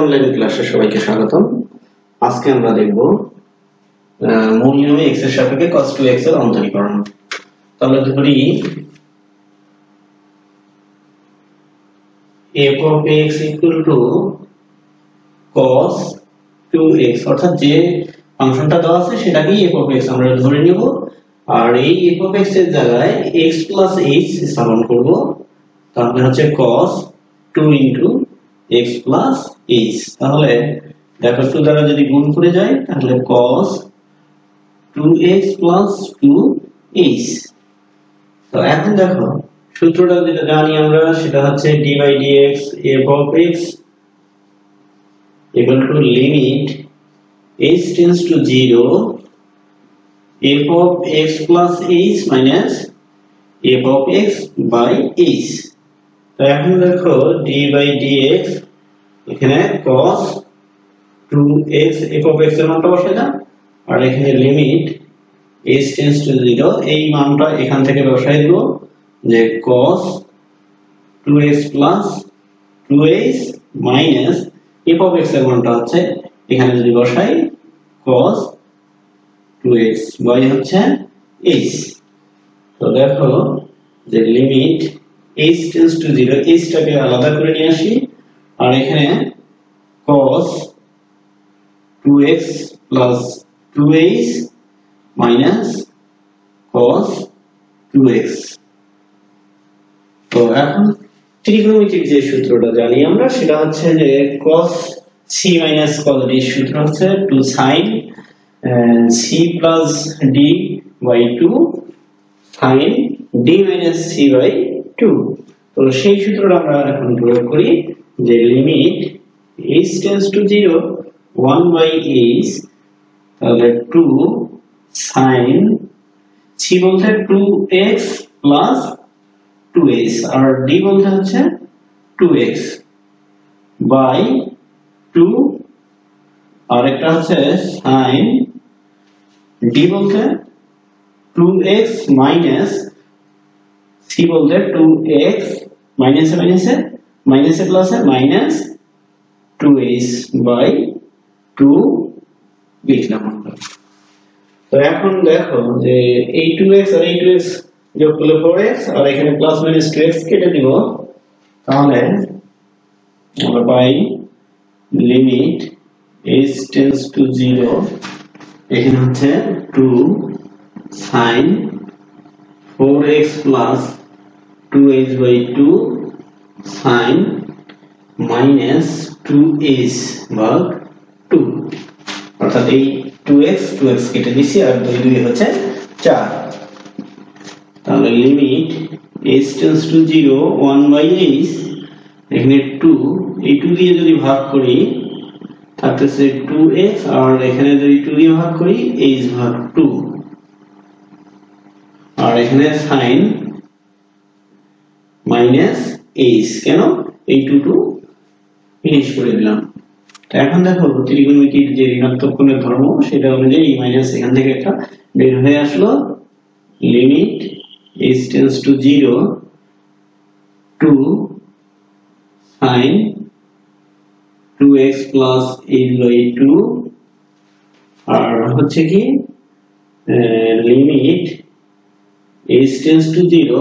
Online ক্লাসে সবাইকে স্বাগতম। আজকে আমরা দেখব মূল নিয়মে x এর সাপেক্ষে cos 2x এর অন্তরীকরণ। তাহলে ধরি f of x = cos 2x, অর্থাৎ যে ফাংশনটা দেওয়া আছে সেটাকে f of x আমরা ধরে নেব, আর এই f of x এর জায়গায় x + h স্থাপন করব। তাহলে হচ্ছে cos 2 x plus h। তাহলে দেখো শুধু দ্বারা যদি গুণ করে যায় তাহলে cos 2x plus 2h। তো এখন দেখো সূত্রটা যেটা জানি আমরা সেটা হচ্ছে d by dx f of x equal to limit h tends to 0 f of x plus h minus f of x by h। এখন দেখো d by dx এখানে cos 2x f of x এর মানটা বসাই দাও, আর এখানে limit h tends to 0 এই মানটা এখান থেকে বসাই দেব, যে cos 2x plus 2h minus f of x এর মানটা আছে এখানে যদি বসাই cos 2x y হচ্ছে h। তো দেখো যে limit h tends to 0 h টাকে আলাদা করে নিয়ে আসি, আর এখানে cos 2x plus 2h minus cos 2x। তো এখন ত্রিকোণমিতিক যে সূত্রটা জানি আমরা সেটা হচ্ছে যে cos c minus cos d সূত্র হচ্ছে 2 sin c plus d by 2 sin d minus c by 2। তো সেই সূত্রটা আমরা এখন প্রয়োগ করি, যে limit h tends to 0 1 by h, তাহলে 2 sin c বলতে 2x plus 2h, আর d বলতে হচ্ছে 2x by 2, আর একটা হচ্ছে sin d বলতে 2x minus c বলতে 2x মাইনাসে মাইনাসে মাইনাসে প্লাসে মাইনাস 2h বাই 2 লিখলাম আমরা। তো এখন দেখো যে এই 2x আর এই 2x যোগ করলে 4x, আর এখানে প্লাস মাইনাস 2x কেটে দিব, তাহলে আমরা পাই লিমিট h tends to 0 এখানে হচ্ছে 2 sin 4x plus 2h by 2 sin minus 2h ভাগ 2, অর্থাৎ এই 2x কেটে দিছি আর 2 হচ্ছে 4। তাহলে limit h tends to 0 1 by h, এখানে 2 এই 2 দিয়ে যদি ভাগ করি থাকতেছে 2x, আর এখানে যদি 2 দিয়ে ভাগ করি h ভাগ 2, আর এখানে sin মাইনাস h, কেন এই 2 ফিনিশ করে দিলাম। তো এখন দেখো ত্রিকোণমিতির যে ঋণাত্মক কোণের ধর্ম সেটা অনুযায়ী এই মাইনাস এখান থেকে একটা বের হয়ে আসলো। Limit h tends to 0 2 sin 2x plus h by 2, আর হচ্ছে কি limit h tends to 0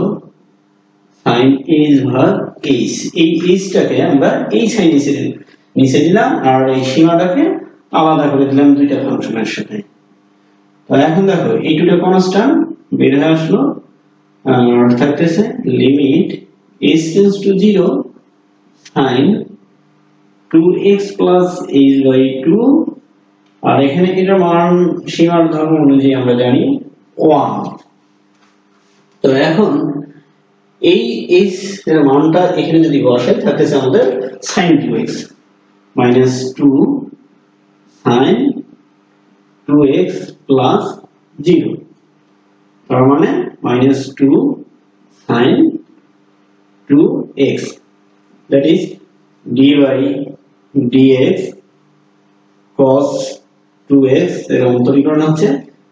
sin h ভাগ h, এই h টাকে আমরা এই sin নিচে দিলাম আর এই সীমাটাকে আলাদা করে দিলাম দুইটা ফাংশনের সাথে। তাহলে এখন দেখো এই দুটো কনস্ট্যান্ট বের হয়ে আসলো, আর থাকতেছে limit h tends to 0 sin 2x plus h by 2, আর এখানে এটার মান সীমার ধর্ম অনুযায়ী আমরা জানি 1। তো এখন এই h এর মানটা এখানে যদি বসাই থাকতেছে আমাদের sin 2x minus 2 sin 2x plus 0, তার মানে minus 2 sin 2x, that is d by dx cos 2x এর অন্তরীকরণ হচ্ছে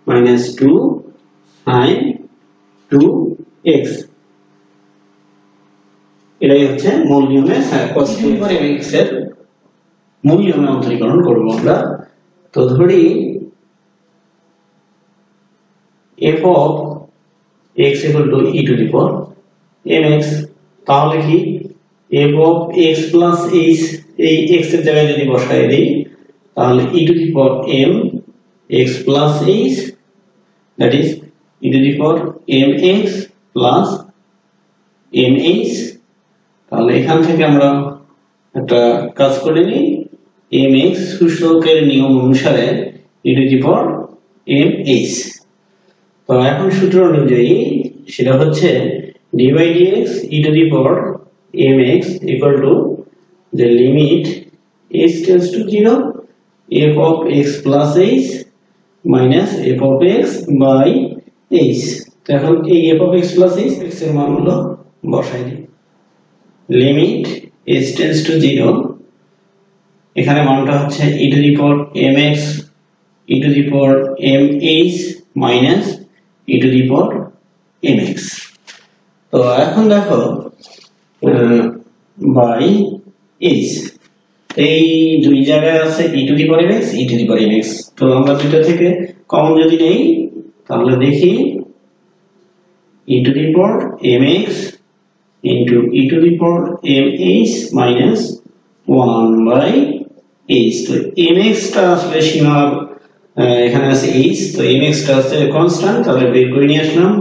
minus 2 sin 2x। এটাই হচ্ছে মূল নিয়মে cos 2 এর মূল্য অন্তরীকরণ করব আমরা। তো ধরি f of x equal to e to the power mx, তাহলে কি f of x plus h এই x এর জায়গায় যদি বসায় দেই তাহলে e to the power m x plus h, that is e to the power mx plus mh। তাহলে এখান থেকে আমরা একটা কাজ করে নিই, mx সূচকের নিয়ম অনুসারে e to the power mh। তো এখন সূত্র অনুযায়ী সেটা হচ্ছে dy dx e to the power mx equal to the limit h tends to 0 f of x plus h minus f of x by h। তো এখন এই f of x plus h x এর মান হলো বসাই দিই limit h tends to 0, এখানে মানটা হচ্ছে e to the power mx e to the power mh minus e to the power mx। তো এখন দেখো by h, এই দুই জায়গায় আছে e to the power mx e to the power mx। তো আমরা দুটো থেকে কমন যদি নেই তাহলে দেখি e to the power mx into e to the power mh minus 1 by h। তো mx টা আসলে সীমা এখানে আছে h, তো mx টা আছে কনস্ট্যান্ট, তাহলে বের করে নিয়ে আসলাম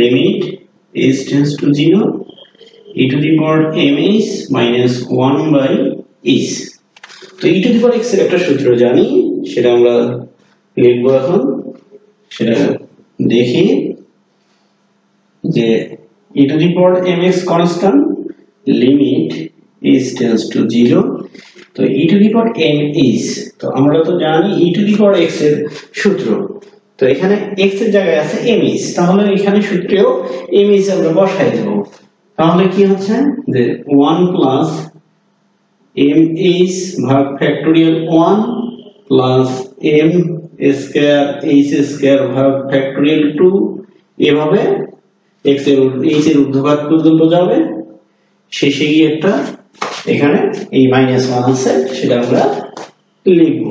limit h tends to 0 e to the power mh minus 1 by h। তো e to the power x এর একটা সূত্র জানি, সেটা আমরা লিখবো। এখন সেটা দেখি যে e to the power mx constant limit h tends to 0। তো e to the power mh, তো আমরা তো জানি e to the power x এর সূত্র, তো এখানে x এর জায়গায় আছে mh, তাহলে এখানে সূত্রেও mh আমরা বসাই দেব। তাহলে কি হচ্ছে যে 1 plus mh ভাগ factorial 1 plus m square h square ভাগ ফ্যাক্টোরিয়াল 2, এভাবে x এর h এর ঊর্ধ্বপাত পর্যন্ত যাবে, শেষে গিয়ে একটা এখানে এই মাইনাস 1 আছে সেটা আমরা লিখব।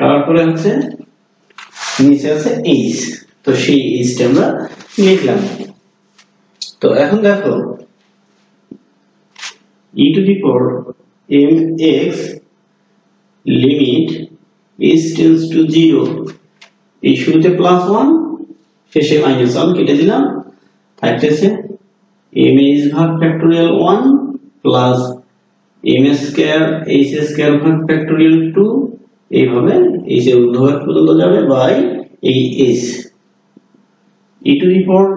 তারপরে হচ্ছে নিচে আছে h, তো সেই h টা আমরা লিখলাম। তো এখন দেখো e to the power mx limit h tends to 0, এই শুরুতে প্লাস 1 শেষে মাইনাস 1 কেটে দিলাম, থাকতেছে mh ভাগ factorial 1 plus m square h square ভাগ ফ্যাক্টোরিয়াল 2, এইভাবে এই যে ঊর্ধ্বভাগ পর্যন্ত যাবে বাই এই h e to the power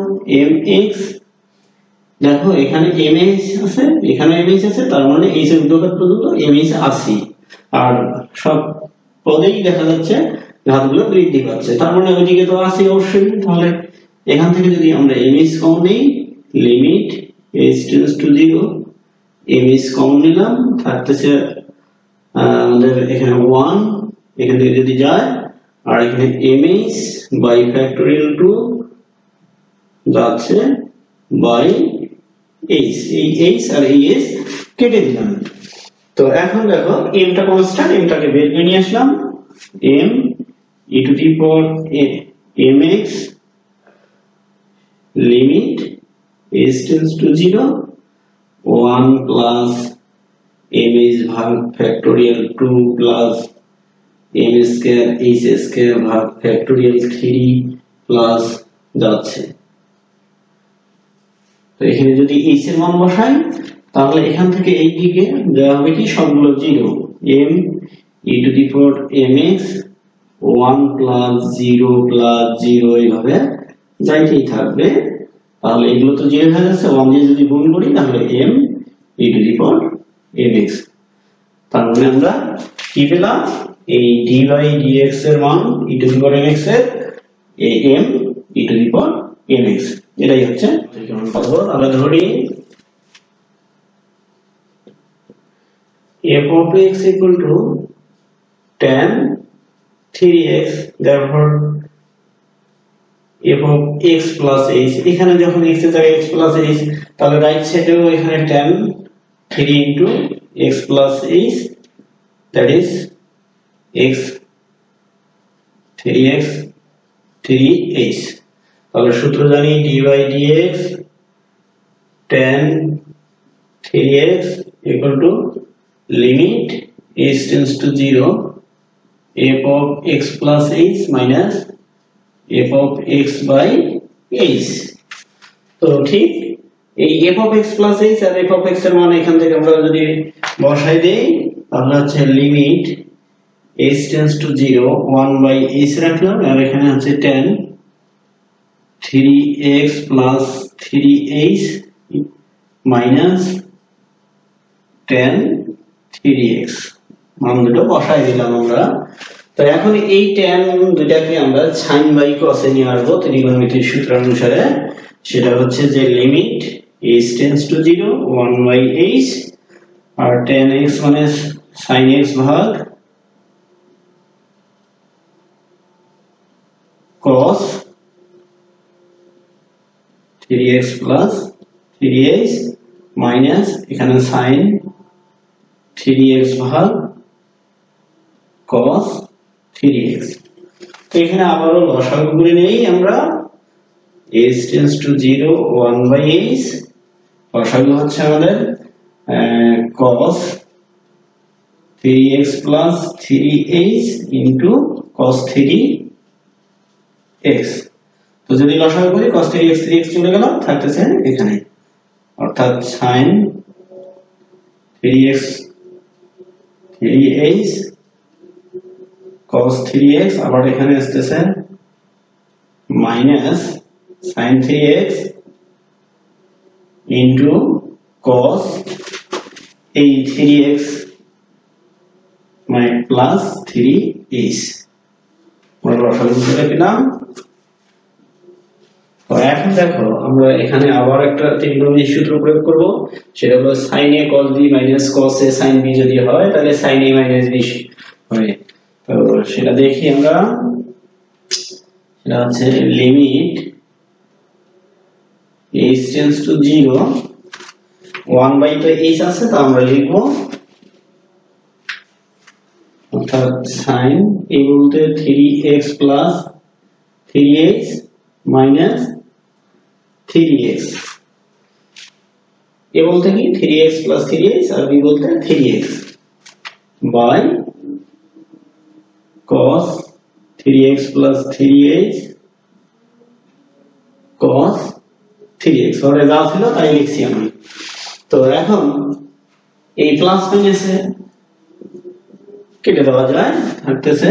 mx। দেখো এখানে mh আছে এখানে mh আছে, তার মানে এই যে ঊর্ধ্বভাগ পর্যন্ত mh আছে, আর সব পদেই দেখা যাচ্ছে ঘাতগুলো বৃদ্ধি পাচ্ছে, তার মানে ওইদিকে তো আছে অবশ্যই। তাহলে এখান থেকে যদি আমরা mh কমন নেই limit h tends to 0 mh common নিলাম, থাকতেছে আমাদের এখানে 1, এখান থেকে যদি যায় আর এখানে mh বাই ফ্যাক্টোরিয়াল 2 যাচ্ছে বাই h, এই h আর এই s কেটে দিলাম। তো এখন দেখো m টা কনস্ট্যান্ট, m টাকে বের করে নিয়ে আসলাম m e to the power mx limit h tends to 0 1 plus mh भाग factorial 2 plus m square h square भाग फैक्टोरियल 3 plus যাচ্ছে। তো এখানে যদি h এর মান বসাই তাহলে এখান থেকে এই দিকে যা হবে কি সবগুলো 0 m e to the power mx 1 plus 0 plus 0 এইভাবে যাইতেই থাকবে। তাহলে এগুলো তো 0 হয়ে যাচ্ছে, 1 দিয়ে যদি গুণ করি তাহলে m e to the power mx, তার মানে আমরা কি পেলাম এই dy dx এর মান e to the power mx এর m e to the power mx, এটাই হচ্ছে সমীকরণ পাবো। আমরা ধরি f of x equal to tan 3x, therefore এবং x plus h, এখানে যখন x এর জায়গায় x plus h তাহলে রাইট সাইডেও এখানে tan 3 into x plus is, that is x 3x 3h. আমরা সূত্র জানি dy dx tan 3x equal to limit h tends to 0 f of x plus h minus f of x by h. তো ঠিক এই f of x plus h R f of x এর মান এখান থেকে আমরা যদি বসাই দেই তাহলে হচ্ছে limit h tends to 0 1 by h রাখলাম আর এখানে আছে tan 3x plus 3h minus 10 3x मान দুটো বসাই দিলাম আমরা। তো এখন এই tan দুটাকে আমরা sin by cos এ নিয়ে আসবো ত্রিকোণমিতির সূত্র অনুসারে। সেটা হচ্ছে যে limit h tends to 0 1 by h আর 10x মানে sin x ভাগ cos 3x plus 3h minus এখানে sin 3x ভাগ cos 3x। তো এখানে আবারও লসাগু করে নেই আমরা h tends to 0 1 by h লসাগু হচ্ছে আমাদের cos 3x plus 3h into cos 3x। তো যদি লসাগু করি cos 3x 3x চলে গেল থাকতেছে এখানে অর্থাৎ sin 3x 3h cos 3x আবার এখানে আসছে minus sin 3x into cos এই 3x মানে plus 3h আমরা লসাগু করে পেলাম। তো এখন দেখো আমরা এখানে আবার একটা ত্রিকোণমিতিক সূত্র প্রয়োগ করব সেটা হলো sin a cos b cos a sin b যদি হয় তাহলে sin a b হবে। তো সেটা দেখি আমরা সেটা হচ্ছে limit h tends to 0 1 by তো h আছে তো আমরা লিখব অর্থাৎ sin a বলতে 3x plus 3h minus 3x a বলতে কি 3x plus 3h আর b বলতে 3x by cos 3x plus 3h cos 3x ওরে যা ছিল তাই লিখছি আমি। তো এখন এই প্লাস মাইনাসে কেটে দেওয়া যায় থাকতেছে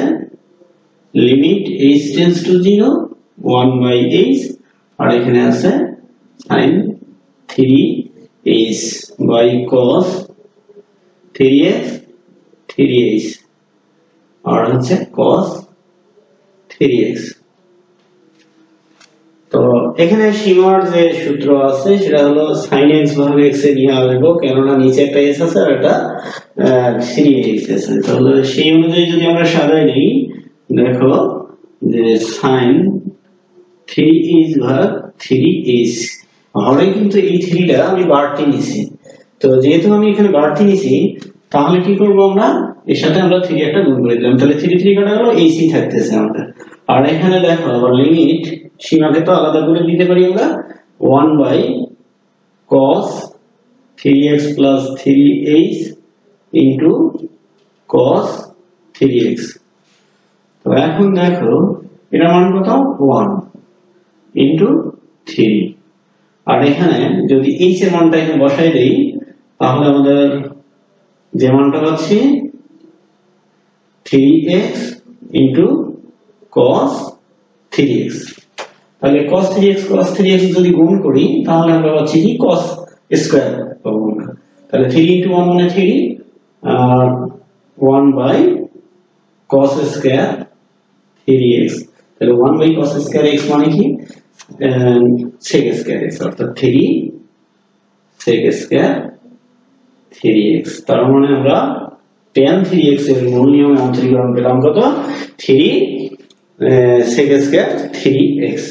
limit h tends to 0 1 by h আর এখানে আছে sin 3h by cos 3x 3h আর হচ্ছে cos 3x। তো এখানে সীমার যে সূত্র আছে সেটা হলো sin x ভাগ x এ নিয়ে আসবো কেননা নিচে একটা h আছে আর এটা 3x আছে। তাহলে সেই অনুযায়ী যদি আমরা সাজাই নেই দেখো যে sin 3h ভাগ 3h হরে কিন্তু এই 3টা আমি বাড়তি নিছি। তো যেহেতু আমি এখানে বাড়তি নিছি তাহলে কি করব আমরা এর সাথে আমরা 3 একটা গুণ করে দিলাম তাহলে 3 3 কাটা গেল hc থাকতেছে আমাদের। আর এখানে দেখো আবার লিমিট সীমাকে তো আলাদা করে দিতে পারি আমরা 1 by cos 3x plus 3h into cos 3x। তো এখন দেখো এর মান কত 1 into 3 আর এখানে যদি h এর মানটা এখানে বসাই দেই তাহলে আমাদের যে মানটা পাচ্ছি 3x into cos 3x। তাহলে cos 3x যদি গুণ করি তাহলে আমরা পাচ্ছি কি cos স্কয়ার পাবো। তাহলে 3 into 1 মানে 3 আর 1 by cos স্কয়ার 3x। তাহলে 1 by cos স্কয়ার x মানে কি sec square x অর্থাৎ 3 sec square 3x। তার মানে আমরা tan 3x এর মূল নিয়মে অন্তরীকরণ পেলাম কত 3 sec square 3x।